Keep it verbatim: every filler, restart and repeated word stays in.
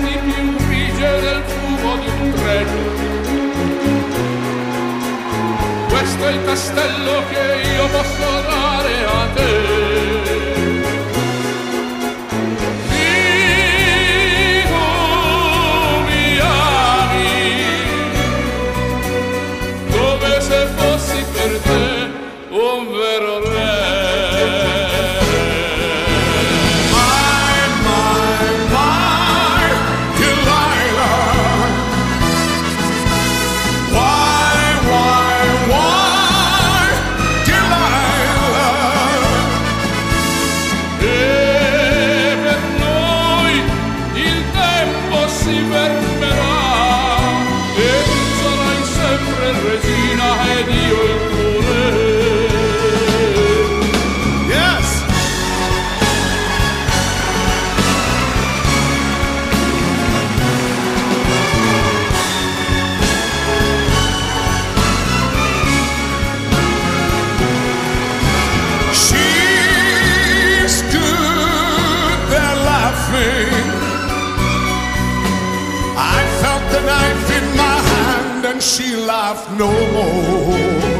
reti più grigie del fumo di un treno. Questo è il castello che io posso dare a te. She laughed no more.